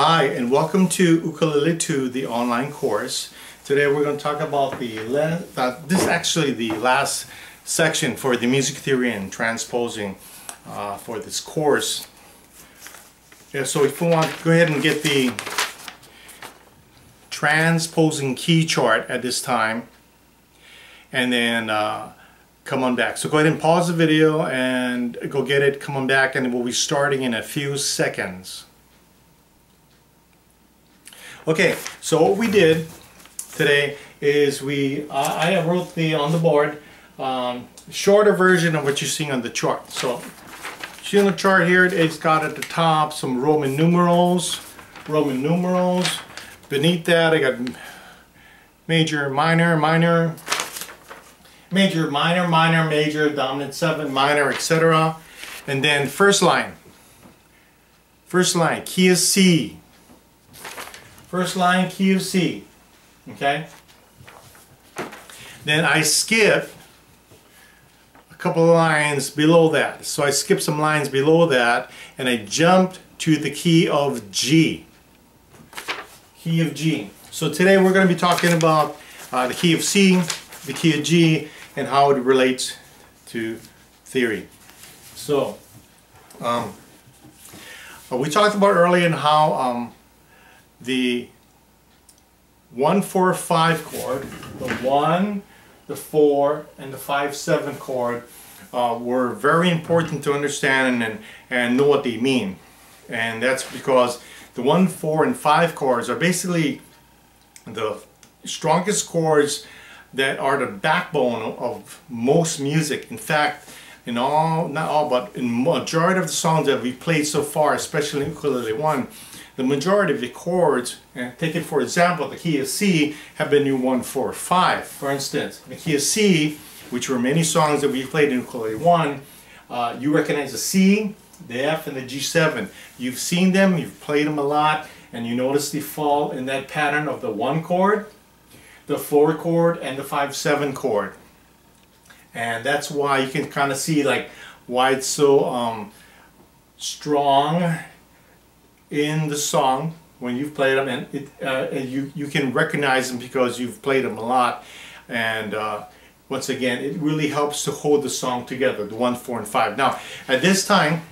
Hi, and welcome to Ukulele 2, the online course. Today we're going to talk about this is actually the last section for the music theory and transposing for this course. Yeah, so if you want, go ahead and get the transposing key chart at this time, and then come on back. So go ahead and pause the video and go get it, come on back, and we'll be starting in a few seconds. Okay, so what we did today is I wrote on the board shorter version of what you're seeing on the chart. So see on the chart here, it's got at the top some Roman numerals. Beneath that, I got major, minor, minor, major, minor, minor, major, dominant seven, minor, etc. And then first line, key is C. First line, key of C, okay? Then I skip a couple of lines below that. So I skipped some lines below that, and I jumped to the key of G. Key of G. So today we're going to be talking about the key of C, the key of G, and how it relates to theory. So, we talked about earlier in how the 1-4-5 chord, the 1, the 4, and the 5-7 chord were very important to understand and know what they mean. And that's because the 1, 4, and 5 chords are basically the strongest chords that are the backbone of most music. In fact, in majority of the songs that we played so far, especially in Ukulele 1, the majority of the chords, and take it for example, the key of C, have been in 1-4-5. For instance, the key of C, which were many songs that we played in Ukulele 1, you recognize the C, the F, and the G7. You've seen them, you've played them a lot, and you notice they fall in that pattern of the 1 chord, the 4 chord, and the 5-7 chord. And that's why you can kind of see like why it's so strong in the song when you've played them, and you can recognize them because you've played them a lot. And once again, it really helps to hold the song together, the 1, 4, and 5. Now at this time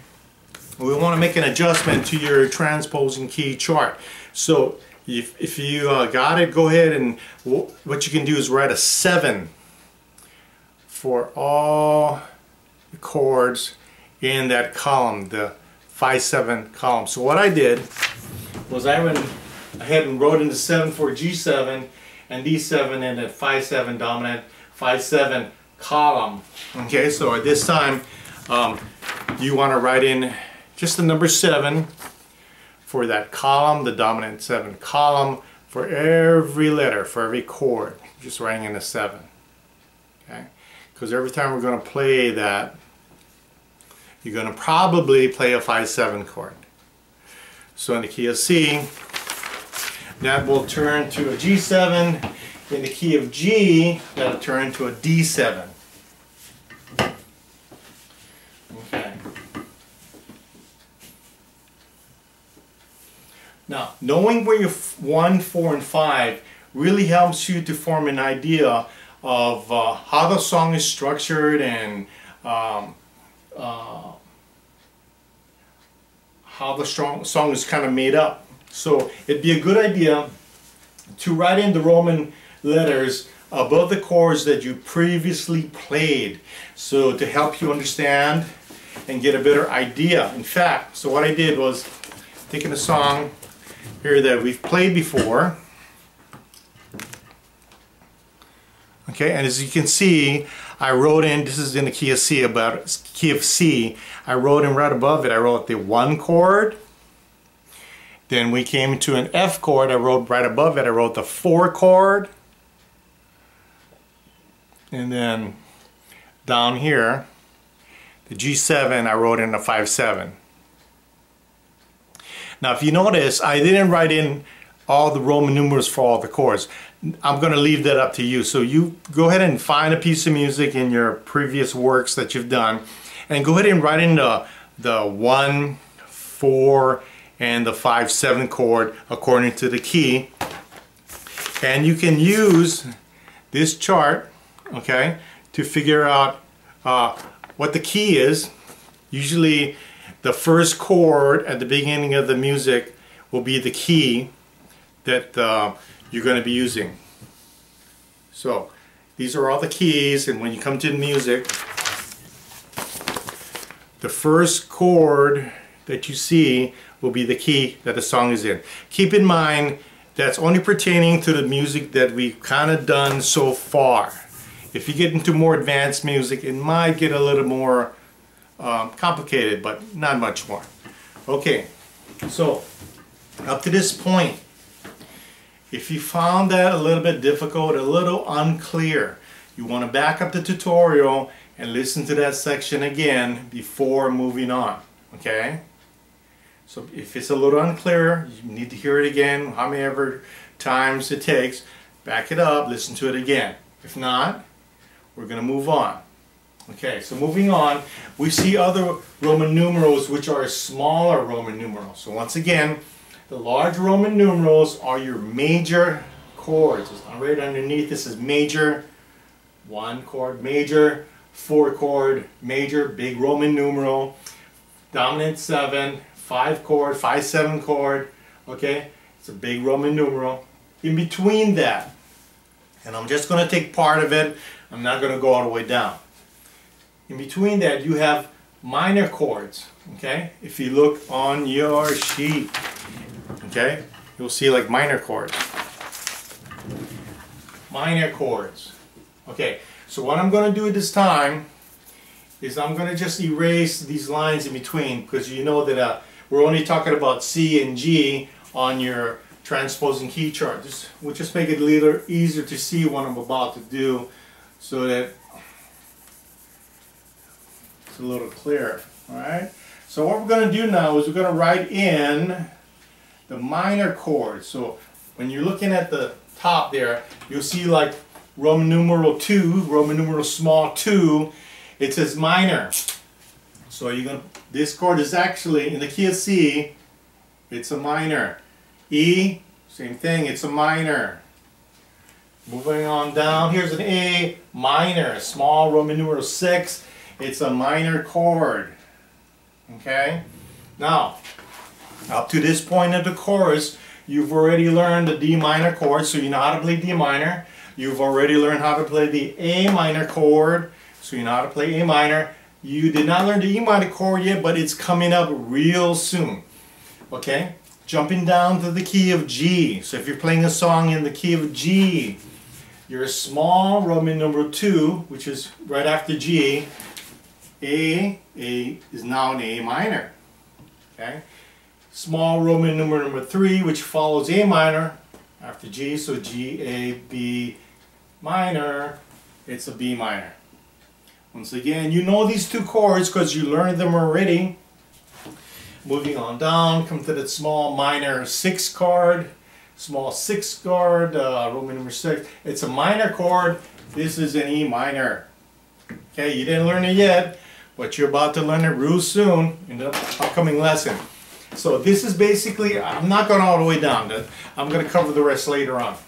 we want to make an adjustment to your transposing key chart. So if you got it, go ahead and what you can do is write a 7 for all the chords in that column, the 5-7 column. So what I did was I went ahead and wrote in the 7 for G7 and D7 and that 5-7 dominant 5-7 column. Okay, so at this time you want to write in just the number 7 for that column, the dominant 7 column, for every letter, for every chord, just writing in the 7. Okay, because every time we're going to play that, you're going to probably play a 5-7 chord. So in the key of C, that will turn to a G7. In the key of G, that'll turn to a D7. Okay. Now, knowing where your 1, 4, and 5 really helps you to form an idea of how the song is structured and how the song is kind of made up. So it'd be a good idea to write in the Roman letters above the chords that you previously played, so to help you understand and get a better idea. In fact, so what I did was taking a song here that we've played before, okay, and as you can see, I wrote in, this is in the key of C, I wrote in right above it, I wrote the 1 chord. Then we came to an F chord, I wrote right above it, I wrote the 4 chord. And then down here, the G7, I wrote in the 5-7. Now if you notice, I didn't write in all the Roman numerals for all the chords. I'm going to leave that up to you. So you go ahead and find a piece of music in your previous works that you've done, and go ahead and write in the 1, 4, and the 5/7 chord according to the key. And you can use this chart, okay, to figure out what the key is. Usually the first chord at the beginning of the music will be the key that you're going to be using. So these are all the keys, and when you come to the music, the first chord that you see will be the key that the song is in. Keep in mind, that's only pertaining to the music that we've kind of done so far. If you get into more advanced music, it might get a little more complicated, but not much more. Okay, so up to this point, if you found that a little bit difficult, a little unclear, you want to back up the tutorial and listen to that section again before moving on, okay? So if it's a little unclear, you need to hear it again, however times it takes, back it up, listen to it again. If not, we're going to move on. Okay, so moving on, we see other Roman numerals which are smaller Roman numerals. So once again, the large Roman numerals are your major chords. It's right underneath. This is major, one chord major, four chord major, big Roman numeral, dominant seven, five chord, 5/7 chord. Okay, it's a big Roman numeral. In between that, and I'm just going to take part of it, I'm not going to go all the way down. In between that, you have minor chords, okay? If you look on your sheet, okay, you'll see like minor chords. Minor chords. Okay, so what I'm going to do this time is I'm going to just erase these lines in between, because you know that we're only talking about C and G on your transposing key chart. We'll just make it a little easier to see what I'm about to do so that a little clearer. All right, so what we're going to do now is we're going to write in the minor chords. So when you're looking at the top there, you'll see like Roman numeral 2, Roman numeral small 2, it says minor. So you're going to, this chord is actually in the key of C, it's a minor. E, same thing, it's a minor. Moving on down, here's an A minor, small Roman numeral 6. It's a minor chord, okay? Now, up to this point of the chorus, you've already learned the D minor chord, so you know how to play D minor. You've already learned how to play the A minor chord, so you know how to play A minor. You did not learn the E minor chord yet, but it's coming up real soon, okay? Jumping down to the key of G. So if you're playing a song in the key of G, your small Roman number 2, which is right after G, A is now an A minor, okay? Small Roman number 3, which follows A minor after G, so G, A, B minor, it's a B minor. Once again, you know these two chords because you learned them already. Moving on down, come to the small minor 6 chord, small 6 chord, Roman number 6, it's a minor chord, this is an E minor. Okay, you didn't learn it yet, but you're about to learn it real soon in the upcoming lesson. So this is basically, I'm not going all the way down, I'm going to cover the rest later on.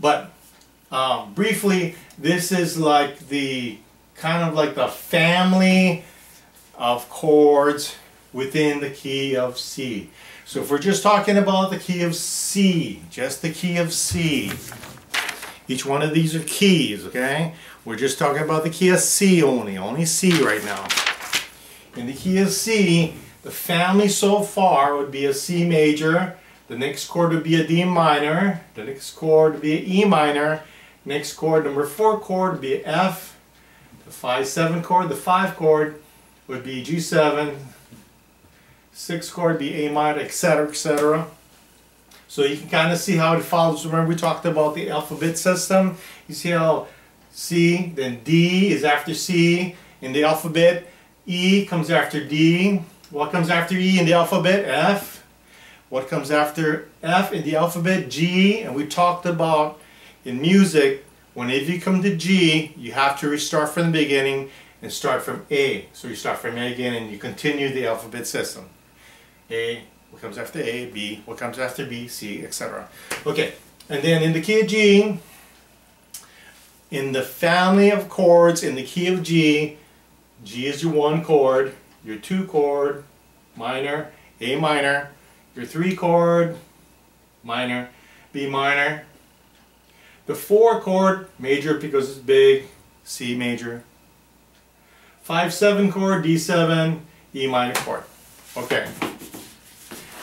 But briefly, this is like the, kind of like the family of chords within the key of C. So if we're just talking about the key of C, just the key of C, each one of these are keys, okay? We're just talking about the key of C only C right now. In the key of C, the family so far would be a C major, the next chord would be a D minor, the next chord would be an E minor, next chord, number 4 chord, would be an F, the 5/7 chord, the 5 chord would be G7, 6 chord would be A minor, etc., etc. So you can kind of see how it follows. Remember we talked about the alphabet system? You see how C, then D is after C in the alphabet. E comes after D. What comes after E in the alphabet? F. What comes after F in the alphabet? G. And we talked about in music, whenever you come to G, you have to restart from the beginning and start from A. So you start from A again and you continue the alphabet system. A, what comes after A, B, what comes after B, C, etc. Okay, and then in the key of G, in the family of chords in the key of G, G is your 1 chord, your 2 chord, minor, A minor, your 3 chord, minor, B minor, the 4 chord, major because it's big, C major, 5/7 chord, D7, E minor chord. Okay.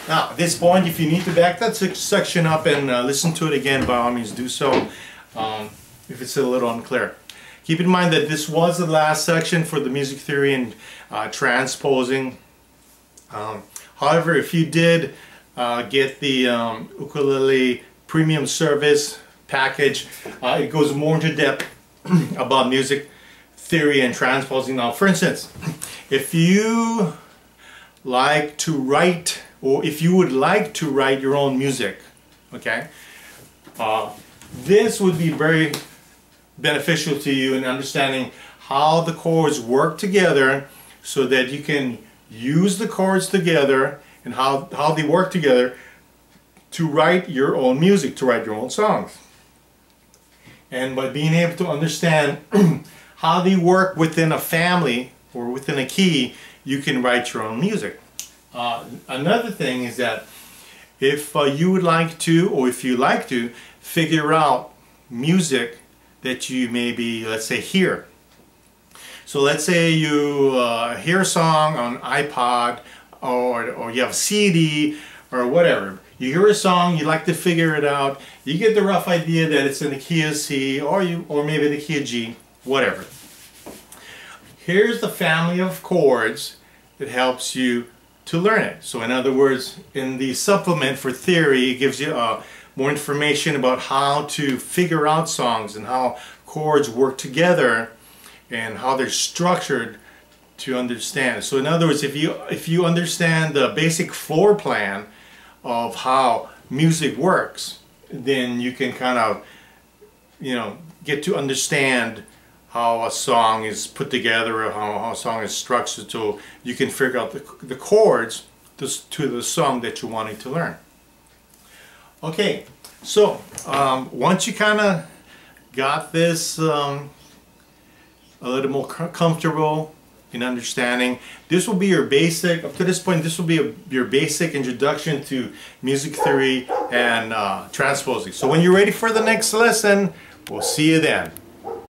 Now, at this point, if you need to back that section up and listen to it again, by all means do so, if it's a little unclear. Keep in mind that this was the last section for the music theory and transposing. However, if you did get the ukulele premium service package, it goes more into depth about music theory and transposing. Now, for instance, if you like to write, or if you would like to write your own music, okay, this would be very beneficial to you in understanding how the chords work together so that you can use the chords together and how they work together to write your own music, to write your own songs. And by being able to understand how they work within a family or within a key, you can write your own music. Another thing is that if you would like to, or if you like to, figure out music that you maybe, let's say, hear. So let's say you hear a song on iPod, or you have a CD or whatever. You hear a song, you like to figure it out, you get the rough idea that it's in the key of C or maybe the key of G, whatever. Here's the family of chords that helps you to learn it. So in other words, in the supplement for theory, it gives you more information about how to figure out songs and how chords work together and how they're structured to understand. So in other words, if you understand the basic floor plan of how music works, then you can kind of, you know, get to understand how a song is put together or how a song is structured, so you can figure out the chords to the song that you're wanting to learn. Okay, so once you kind of got this a little more comfortable in understanding, this will be your basic, up to this point, this will be your basic introduction to music theory and transposing. So when you're ready for the next lesson, we'll see you then.